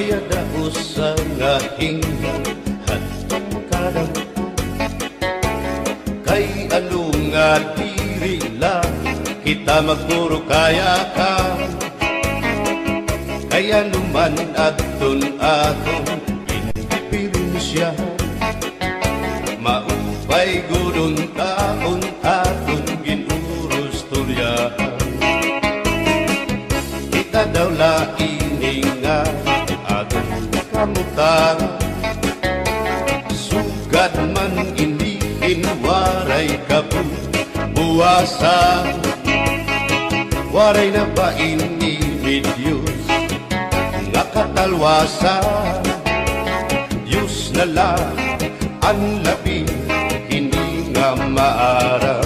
Kaya'da usang ahingin hantong kadang Kay ano nga diri lang kita magmuro kaya ka Kaya naman atun akong pinipilin siya Maupay gurong taon atun ginurus tulya Kita daw lainingan kamutan Sugad man iniin waray kabubuasan Waray na ba inibid Diyos nga katalwasan Diyos na lang ang labi hindi nga maaral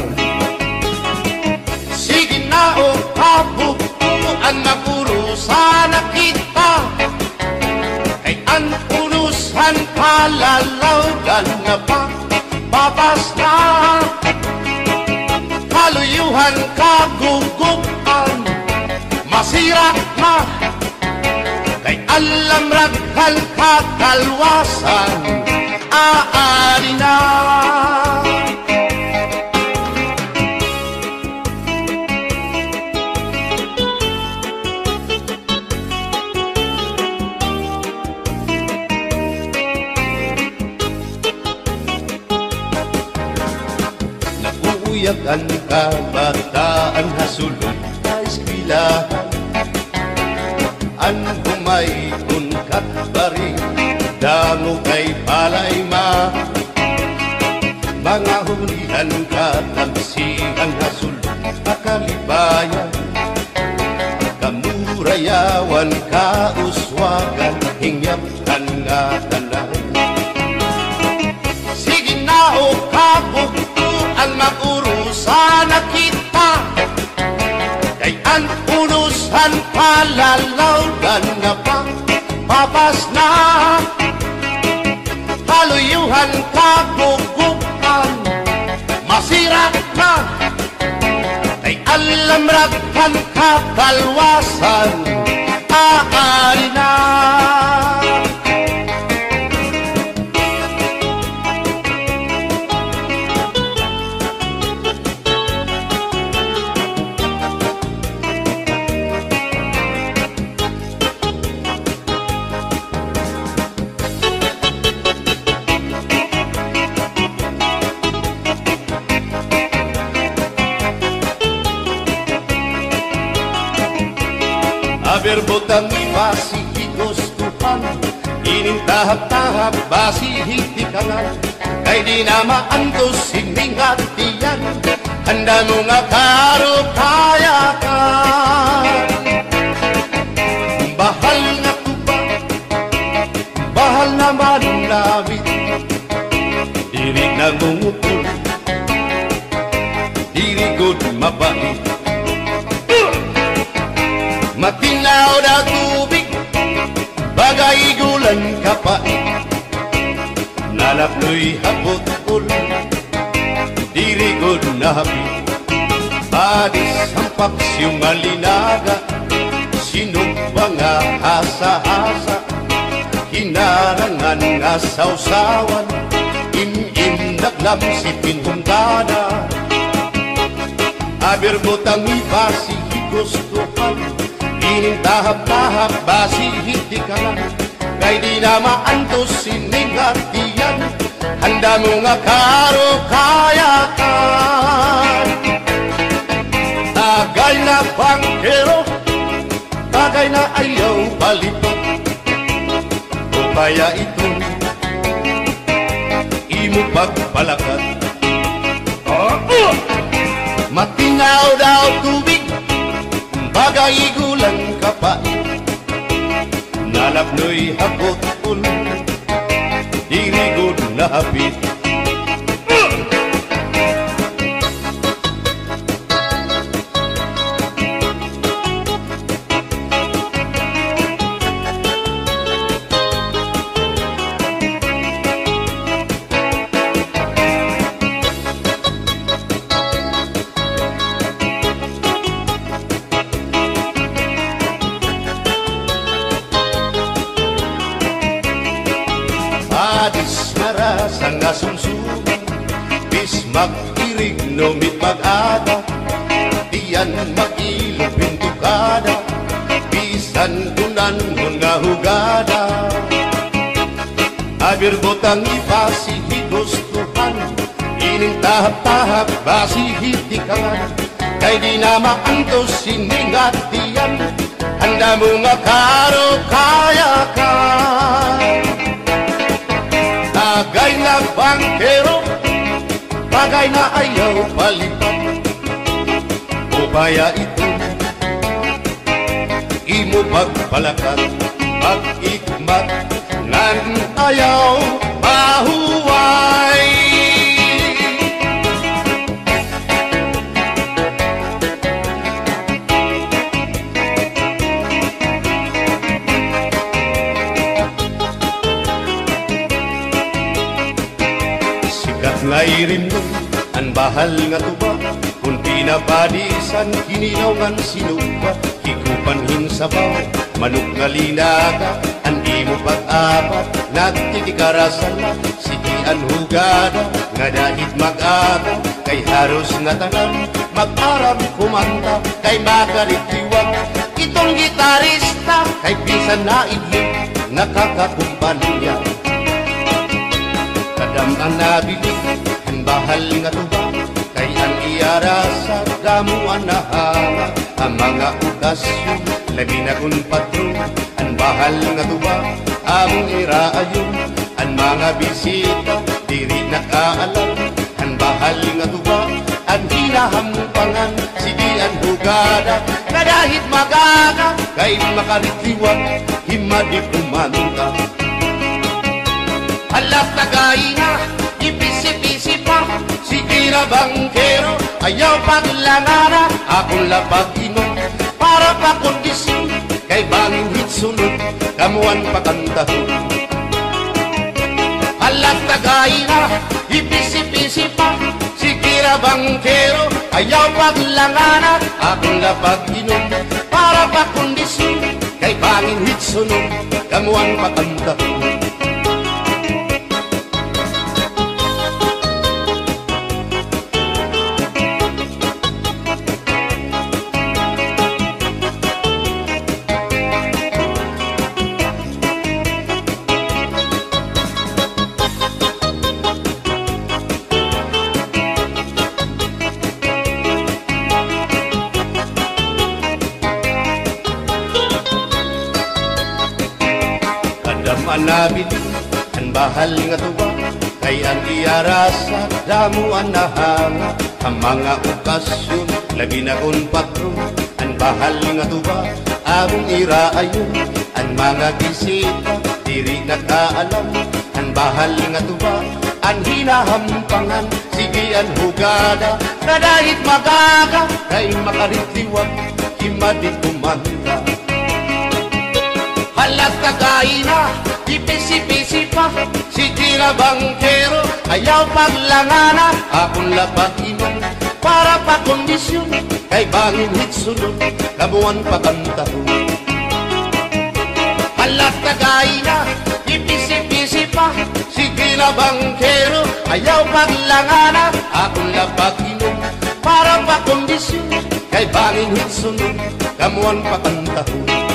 Sige na o kabubuan na puro sana kita Ang unusan palalawgan nga pa Babasta Kaluyuhan kagugupan Masira na Kay alam raghan katalwasan Aari na Ang kabataan hasulong kaiskwilahan Ang humayun katbaring dango kay palayma Mga hunihan katagsihan hasulong pakalibayan Kamurayawan kauswagan hingyaptan nga talang Sige na o kabugtuan mag-urong Sana kita Kay ang unusan palalawgan nga pa Papas na Kaluyuhan kagugupan Masira na Kay alam raghan katalwasan Aari na Berbotang masih gustuhan Inin tahap-tahap masih di kanan Kay di nama antos hiningat diyan Handa mo nga karo kaya ka Bahal na tuba Bahal na manulawit Diri na ngungukul Diri god mabait Matinaw na tubig, bagay gulan kapait Nalapnoy hapot-ul, dirigod na hapit Padis ang pagsiumalinaga, sinumpa nga asa-asa Hinarangan nga sausawan, im-im naglam si pinhundana Abirbotang iba si gustuhan Ining tahap-tahap basihit di kanan Kay di na maantos siningat diyan Handa mo nga karo kaya ka Tagay na bangkero Tagay na ayaw balitot O kaya ito Imo pagpalakat Matinaw daw tubig Bagay gulang kapait Nalapnoy hapot-ul Dirigod na hapit magkirig numit mag-ada, diyan mag-ilog bintukada, bisan tunan mong nahugada. Abirgotang ipasihid gustuhan, ining tahap-tahap basihid ikangan, kay di na maantos siningatian, handa mo nga karo kaya ka. Bagay na bangkero, bagay na ayaw palipat, o kaya ito imo pagpalakat, pag-ikmat nan ayaw mahuway. Nairin nun, ang bahal nga tuba, kung pinapadisan, kininaw ngan sinuba, hikupan hinsabaw, manok nga linaga, andi mo pag-apat, nagtitikarasan, sigian hugada, nga dahit mag-aga, kay haros nga tanam, mag-aram kumanta, kay makaritiwag, itong gitarista, kay pisan na ilig, nakakakumpanya. Kadam ang nabilig, ang bahal nga tuba, kay ang iara sa damuan na hanga. Ang mga okasyon, lagi na kung patro, ang bahal nga tuba, among iraayon. Ang mga bisita, di rin nakaalam, ang bahal nga tuba, ang hinahampangan. Sige ang hugada, na dahit magaga, kay makaritiwan, himadi kumanta. Alas na gaina, ipisi-pisi pa, sige na bangkero, ayaw paglangara. Akong lapag-inom, para pakundising, kay bangin hitsunod, kamuan pakantahon. Alas na gaina, ipisi-pisi pa, sige na bangkero, ayaw paglangara. Akong lapag-inom, para pakundising, kay bangin hitsunod, kamuan pakantahon. Nabilig, ang bahal nga tuba, kay ang iara sa damuan na hanga. Ang mga okasyon, lagi na kung patro, ang bahal nga tuba, among iraayon. Ang mga bisita, di rin nakaalam, ang bahal nga tuba, ang hinahampangan. Sige ang hugada, na dahit magaga, kay makaritiwag, himadit kumanta. Halas na gaina, ipisi-pisi pa, sige na bangkero, ayaw paglangana. Akong lapag-inom, para pakondisyon, kay bangin hitsunod, kabuan pakantahon. Halas na gaina, ipisi-pisi pa, sige na bangkero, ayaw paglangana. Akong lapag-inom, para pakondisyon, kay bangin hitsunod, kabuan pakantahon.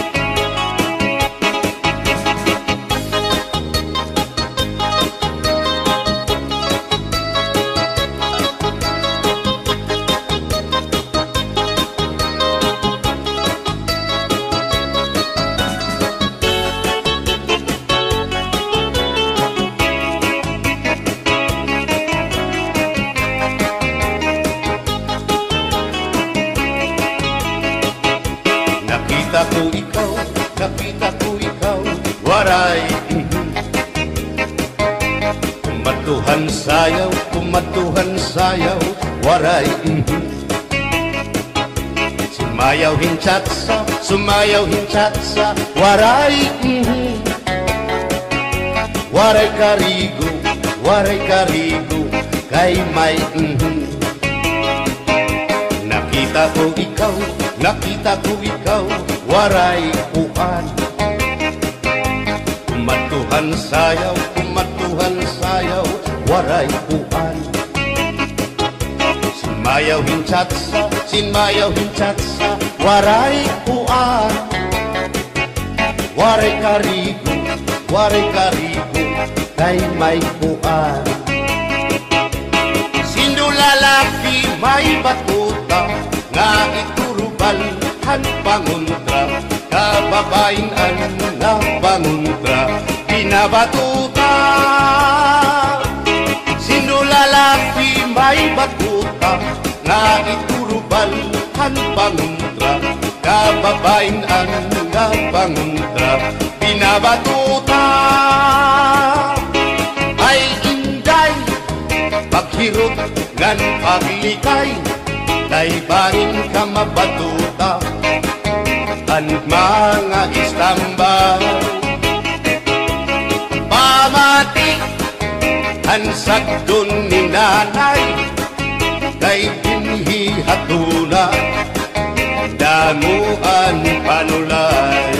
Nakita ko ikaw, waray. Kumatuhan sayaw, waray. Sumayaw hintsatsa, waray. Waray karigo, kay may. Nakita ko ikaw, waray-uan. Kumatuhan sayaw, waray-uan. Ayaw hinchats, sinmayaw hinchats, waray kuan. Waray karigo, kay may kuan. Sino lalaki may batuta, nga iturubal, han panguntra, kababainan na panguntra, pinabatuta. Sino lalaki may batuta, na iturubal ang panguntra, kababain ang panguntra, pinabatuta. Ay inday, paghirot ng paglikay, daybanin ka mabatuta, ang mga istambay. Pamati, ang sagdon ni nanay, day binhihatula, damuan panulay.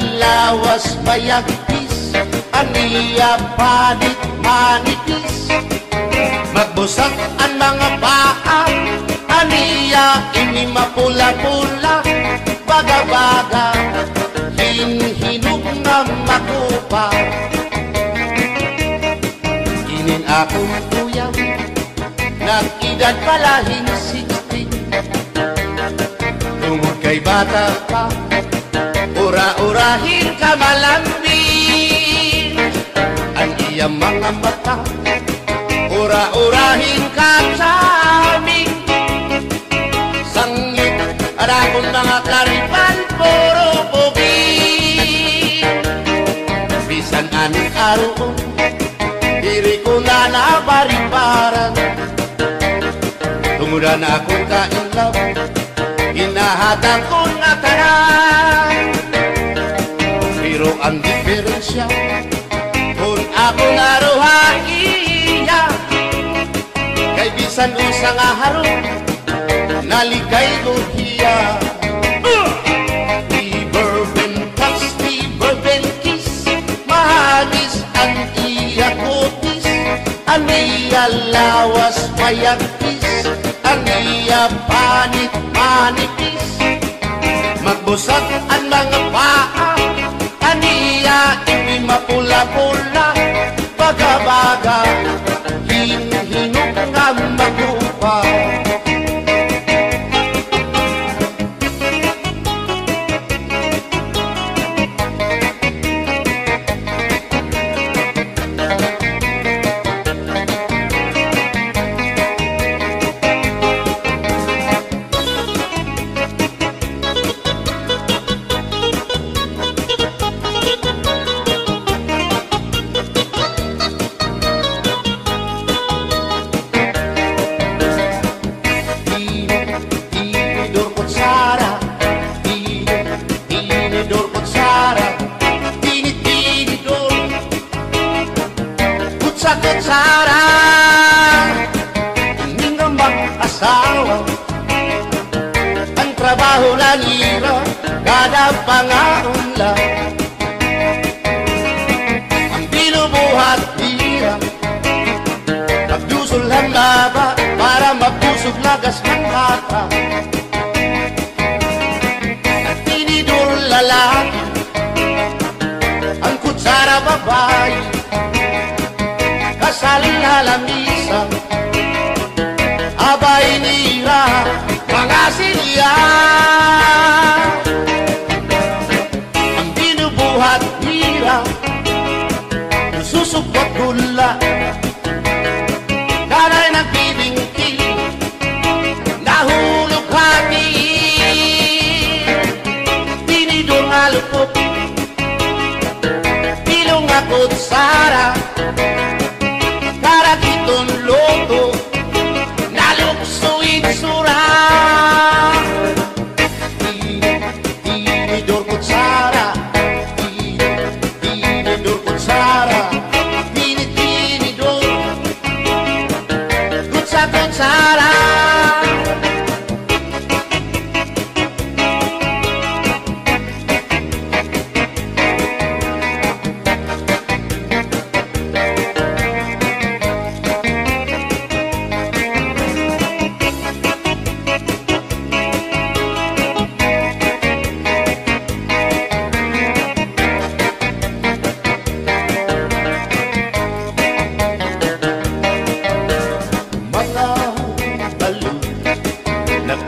Lawas mayagpis, aniya panit manipis. Magbusag ang mga paa, aniya inimapula-pula. Baga-baga, hinhinog na makupa. Kinin akong kuya, nag-edad palahin 60. Tungod kay bata pa, ura-urahin ka malambing ang iyang mga mata, ura-urahin ka sa aming sangit, arakong mga klaripan, puro bugin. Bisan anong araw, diri ko na napariparan. Tungod na akong ka-inlove, hinahatang ko na tanan. Pero ang diferensya, kung ako naruha iya, kay bisan usa nga harong, naligay ko hiya. Liberventas, liberventis, mahagis ang iya kutis, ang iya lawas mayagtis, ang iya panit manipis. Magbusag ang mga paa, aniya ini mapula-pula. Baga-baga, hinihinog nga magupa. Kutsara, hindi nga mag-asawa, ang trabaho lang hirap, kada pangaon lang. Ang binubuhat hirap, magdusol ang laba, para mapusog lagas ng hata. At tinidor lalaki, ang kutsara babae, kasali na lamisa, abay nila mga silya. Ang binubuhat nila, susubot gula.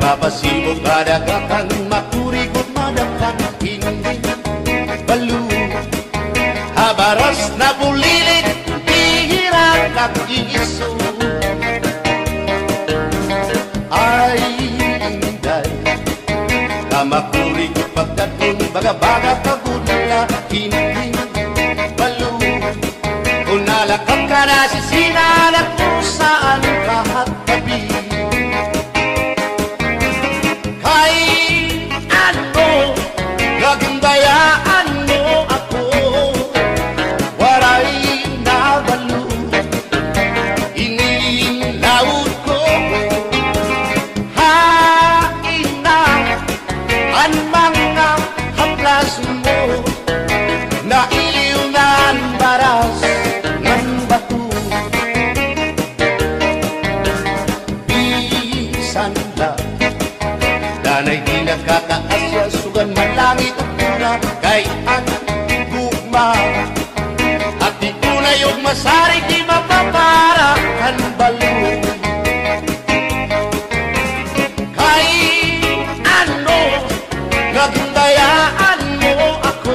Papasibog kadagakan, maturigot madakan, hindi balu habaras na bulilit, bihirang kakiso ay inday kamakurigot pagkatun, baga-baga kabunla, hindi balu kung nalakang ka na sisinalak kung saan kahat tabi Kay ang gugma at di tunay o masari di mapapara ang balo. Kay ano nagundayaan mo ako,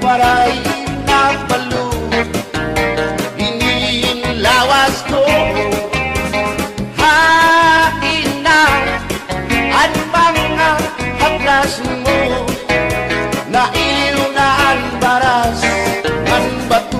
waray na balo, iniinlawas ko. Hain na ang mga haplas mo na iliw na ang baras ng bato.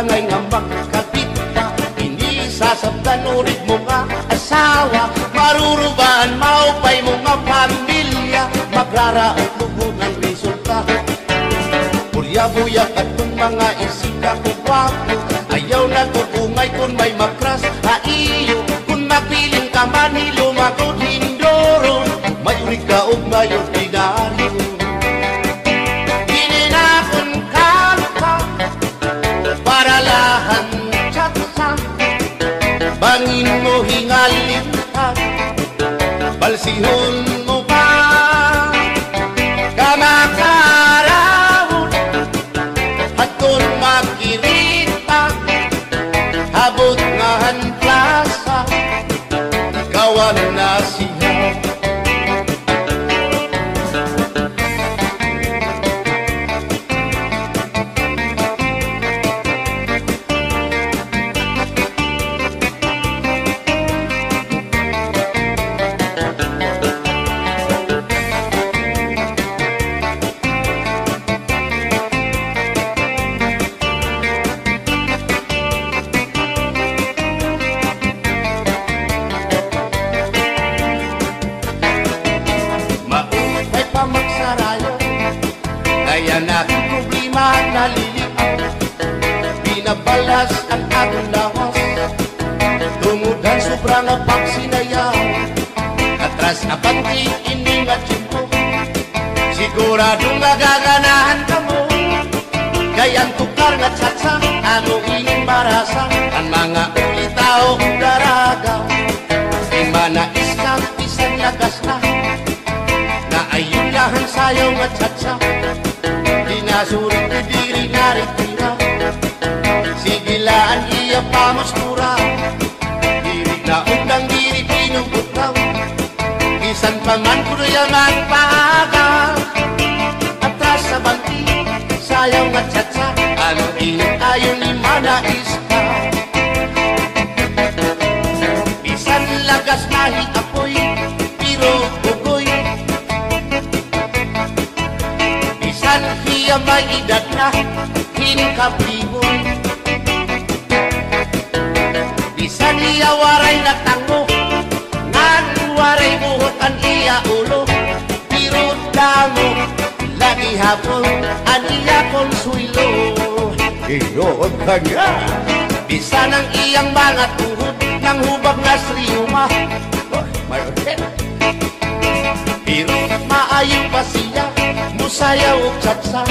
Ngay nga magkapit na inisasabdan ulit mo nga asawa, marurubaan maupay mo nga pamilya, magraraot lugo ng resulta. Burya-buyak at kung mga isika ko guwapo, ayaw na tutungay kung may makras na iyo, kung magpiling ka man hilumagod hindoro, mayurig ka o ngayon dinaryo. Bangin mo hingalin at balsihon mo pa kamakarawon at kung makirita habot nga hanplasa ikawan na siya. Pinabalas ang aking lawas, tumudan sobra na pagsinayaw, atras na pati iningat mo, siguradong magaganahan ka mo. Kayang tukar na tsatsa, ano ingin marasa, ang mga ulitaw daragaw, di manais kang isang lakas na, na ayun na yung atsa-tsa. Dinasurong bibiri na ritira. Sigilaan iya pamustura. Dirig na udang dirig pinuputaw. Isan paman kuno yaman paagal. Atras sa banti, sayang atsa-tsa. Anong init tayo ni Manais ka. Isan lagas mahit apoy. Siya may edad na hinkapiboy. Di sa niya waray na tango. Nagwaray buhot ang iya ulo. Pirot damo lagi hapon ang iya konsuelo. Iyon ka niya. Di sa nang iyang mga tuhod ng hubag na sriyuma. Pero maayaw pa siya. Musayaw o tsatsa.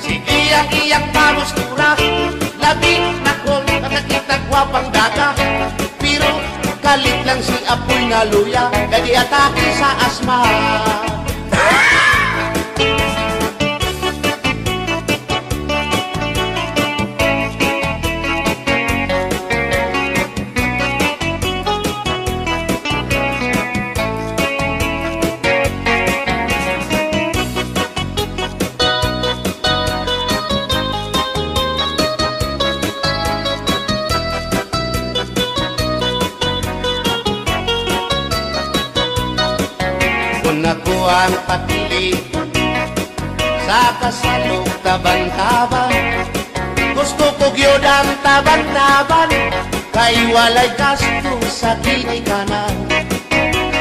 Sige ang iyang pamustura. Labing nakol nakakitang wapang daga. Pero kalit lang si apoy na luya. Kadi atake sa asma. Ang patili sa kasalong taban-taban. Gusto ko yun ang taban-taban. Kay walay gasto sa kinikanan.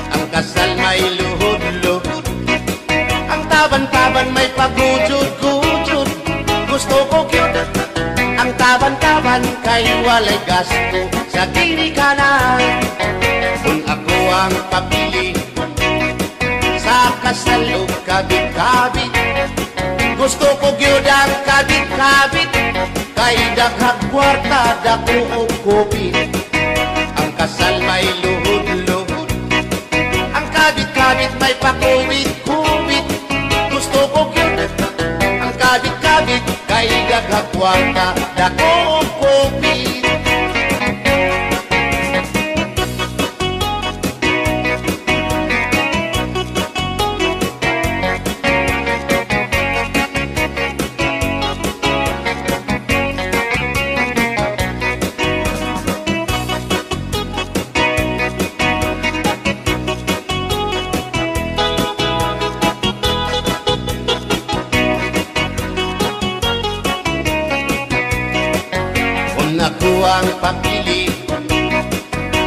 Ang kasal may luhod-luhod. Ang taban-taban may pagujud-gujud. Gusto ko yun ang taban-taban. Kay walay gasto sa kinikanan. Kung ako ang papili sa kasalong kabit-kabit. Gusto ko yun ang kabit-kabit. Kay daghag-kwarta dakuong kubit. Ang kasal may luhod-luhod. Ang kabit-kabit may pakubit-kubit. Gusto ko yun ang kabit-kabit. Kay daghag-kwarta dakuong kubit. Ang papili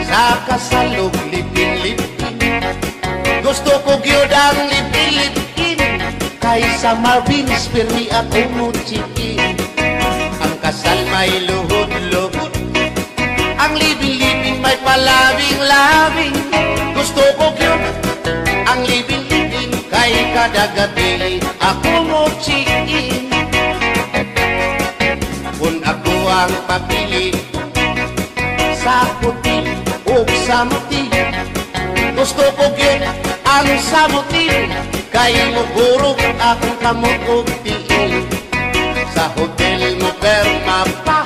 sa kasalog lipin-lipin. Gusto ko yun ang lipin-lipin. Kaysa Marvin Spirri at umuchikin. Ang kasal may luhod-luhod. Ang libin-libin may palabing-labing. Gusto ko yun ang libin-libin. Kay kada gabi ako umuchikin. Kung ako ang papili sa puti o sa muti. Gusto ko yun ang sa muti. Kaya mo gurog akong kamukugtiin. Sa hotel mo perma pa.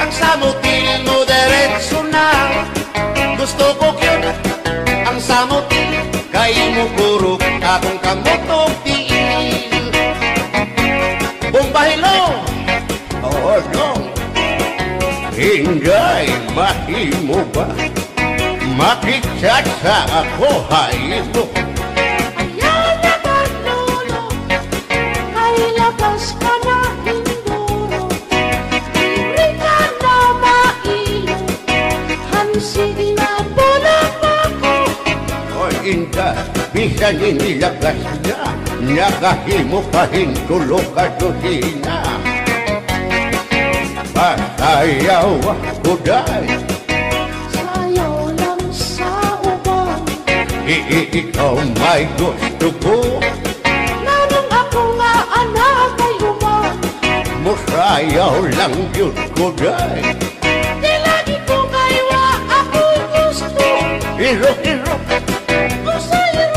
Ang sa muti mo diretso na. Gusto ko yun ang sa muti. Kaya mo gurog akong kamukugtiin. Bumbahilo! Oh no! Ingay mahimo ba? Makikatsa ako hayo mo. Ayaw na ba, lolo? Ay labas ka na induro. Hindi ka na mailo. Hansig na bulang ako. Oh, ingay, bisan inilabas na. Nakahimo pa hintulo ka dudina. Ayaw ako dahil sa'yo lang sa ubang. Ikaw may gusto ko. Nanong ako nga anak ay umang. Musayaw lang yun ko dahil di lagi ko kaya ako gusto. Iro, iro. Musayaw.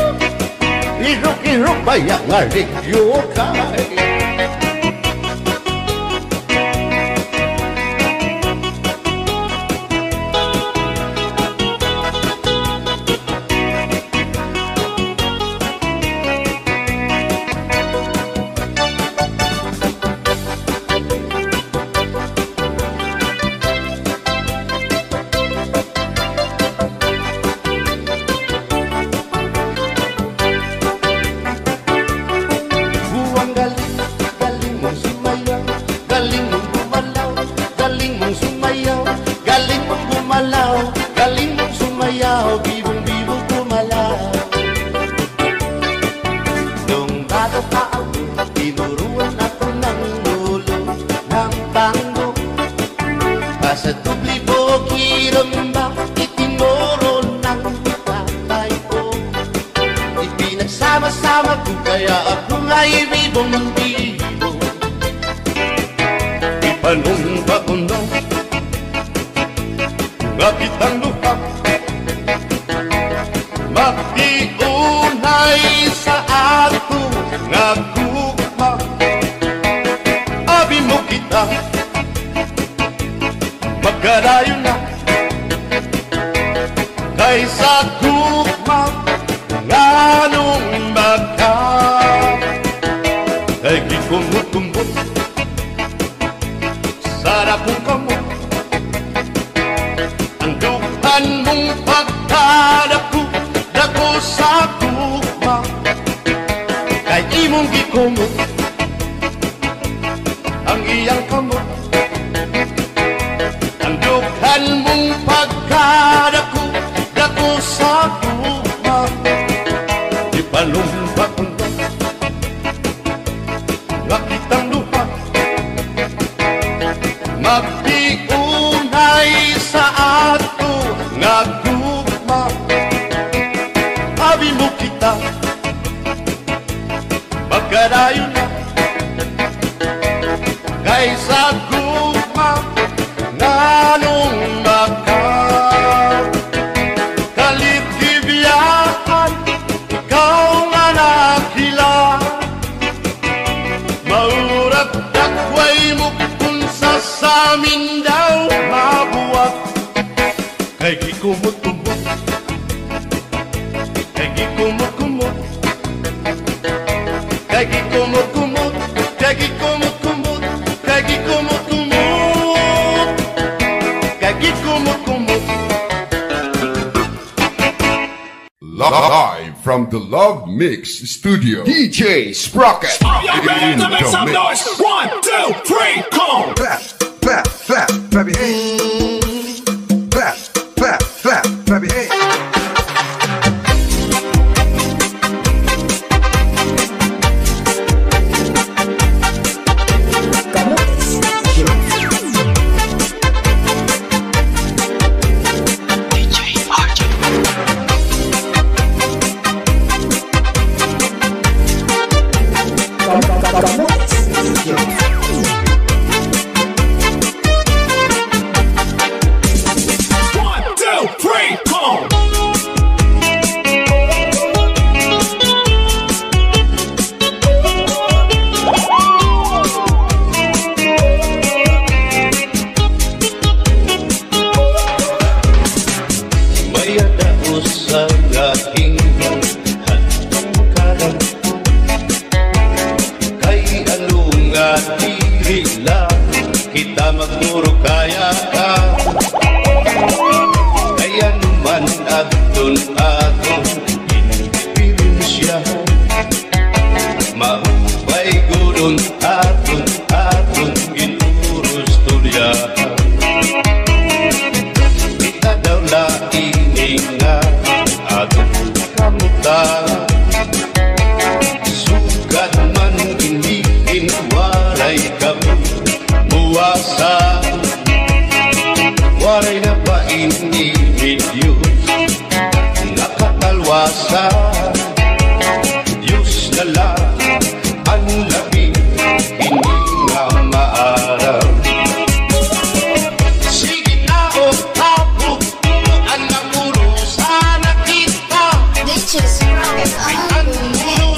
rupa yang ngarik yukai. Galing mong sumayaw, bibong-bibong kumalaw. Nung bago pa ako, tinuruan ako ng mulo ng tango. Basta tublibo, kiramba, itinuro ng tatay ko. Ipinagsama-sama ko, kaya ako nga'y bibong-bibong. Ipanong paunong, bakit ang lupa makiunay sa ato nga gugma? Abi mo kita, magkarayo na kaysa gugma. Anong baka ay kikumutumbot sarap ng kamot. Mong pagkadaku dako sa kuma kay imong gikumot ang iyang kamot. Ang dukhan mong pagkadaku dako sa kuma ipalumbakundang nakitang lupa magdiunay sa ato nagdugma. Abi mo kita, magkarayo na kaysa gugma. Nanong baka kalitibyaan, ikaw nga nakila. Maurat dakway mo kung sasamin daw mabuwag. Kay gikumot-kumot, kay gikumot-kumot, kay gikumot-kumot, kay gikumot-kumot, kay gikumot-kumot, kay gikumot-kumot. Live from the Love Mix Studio, DJ Sprocket. Are you ready to make some noise? 1, 2, 3, come! Clap, clap, clap, baby, hey. Clap. Clap, clap, baby, hey. Waray na ba inibidiyos? Nakatalwasa Diyos na lang ang labi, hindi nga maaraw. Sige na o tapo, ang napurusa na kita. Ay ang puno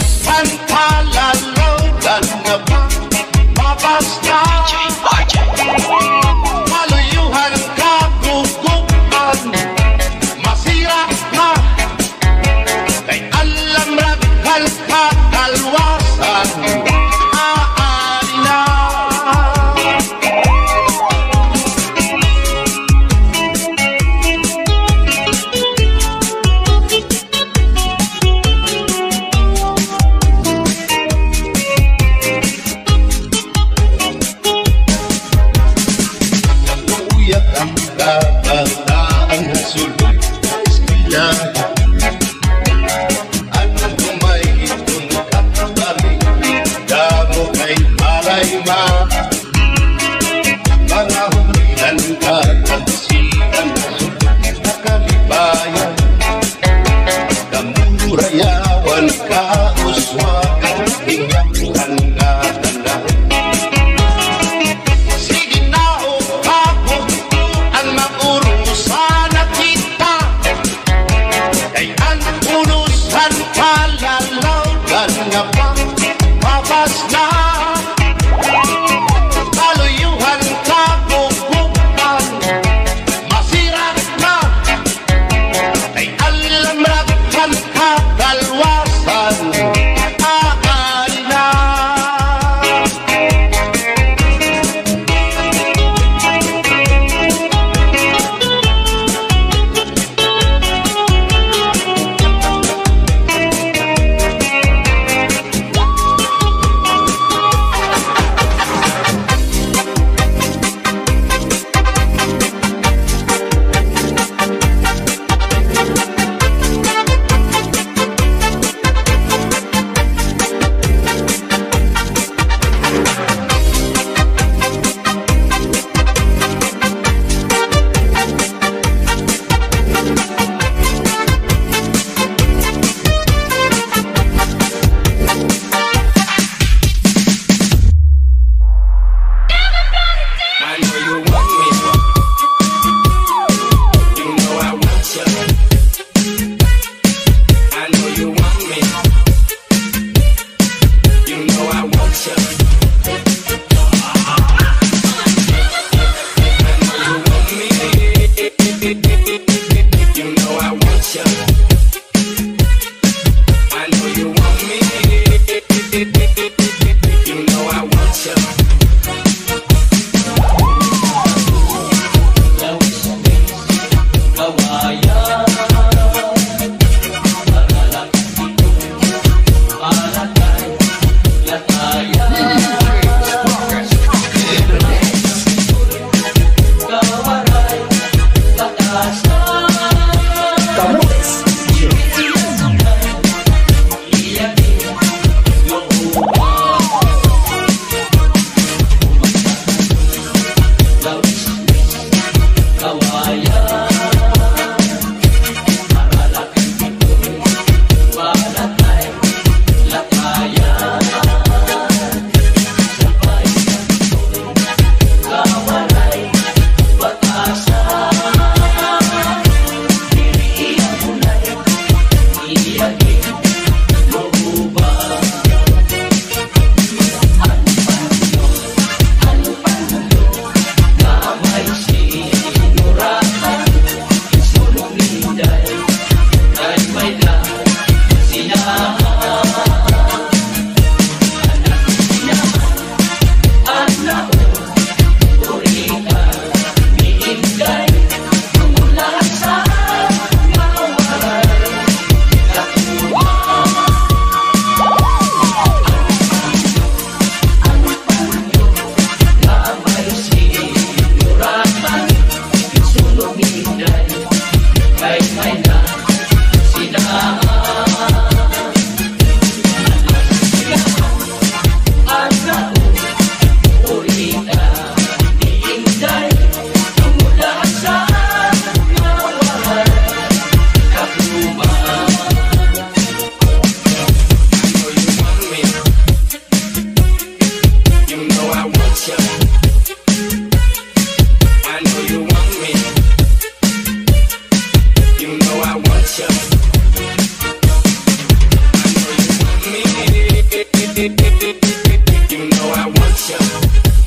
You know I want you.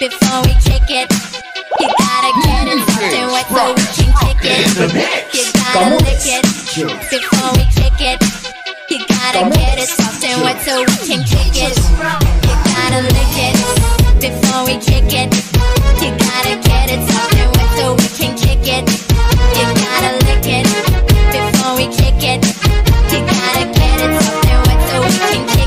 Before we kick it, you gotta get it. Do it so we can kick it. You gotta lick it. Before we kick it, you gotta get it. Do it so we can kick it. You gotta lick it. Before we kick it, you gotta get it. Do it so we can kick it. You gotta lick it. Before we kick it, you gotta get it. Do it so we can kick it.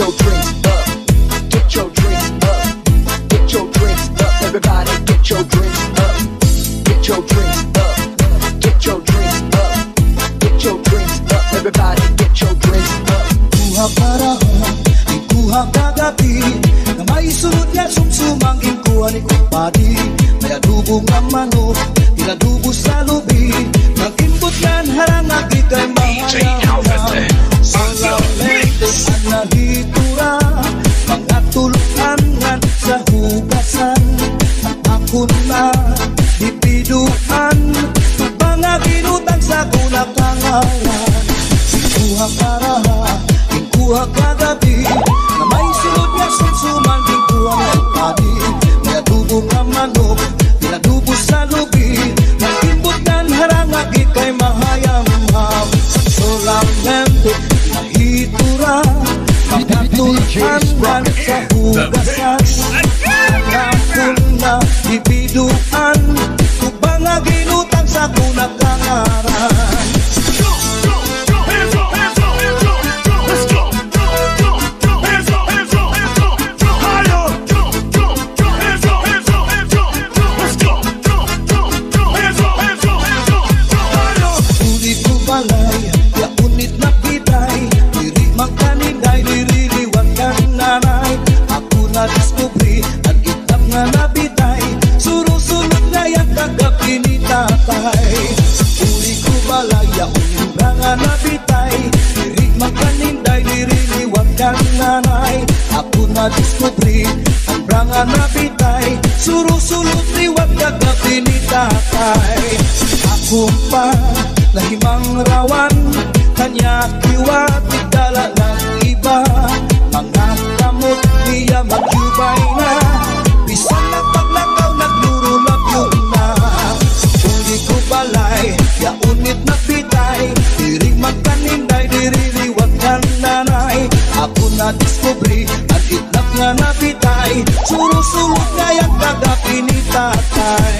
your drinks up. Get your drinks up. Get your drinks up. Everybody get your drinks up. Get your drinks up. Get your drinks up. Get your drinks up. Everybody get your drinks up. Kuha para hong, di kuha kagabi. Na may sunod na sumsumangin kuha ni kumpadi. May adubo ng manok, tinadubo sa lubi. Nagkimbot yan harang nakikay mahalaw na. Ang nahitura, mga tulungan sa hugasan. Ako na dipiduan, mga binutang sa kunang pangalan. Kuha para ha, kuha kagabi. Na may silod na sinsuman, kuha ng padi. May adubo ng manok, pinadubo sa lubi. Nagkimbot ng harang agikay mahayamham. Solamente tulungan sa hugasan. Nakakun na ibiduan, upang aginutang sa kunang kangaran. Unit ko balay, ya unit na pitay, lirik magkaninday, lirik na-discovery at itap nga nabitay. Surusunod na yan kagap initatay. Uri ko balaya, uling na nga nabitay. Lirig magkaninday, liriliwag kang nanay. Ako na-discovery at branga nabitay. Surusunod liwag kagap initatay. Ako pa na himang rawan, kanya kiwa tigdala ng iba. Mga kamot niya mag-yubay na. Pisan na paglakaw, naglurulap yun na. Uli ko balay, yaunit na pitay. Dirig magkaninday, diriliwag ng nanay. Ako na-discovery, at itlap nga napitay. Surusulot ngayon kagap initatay.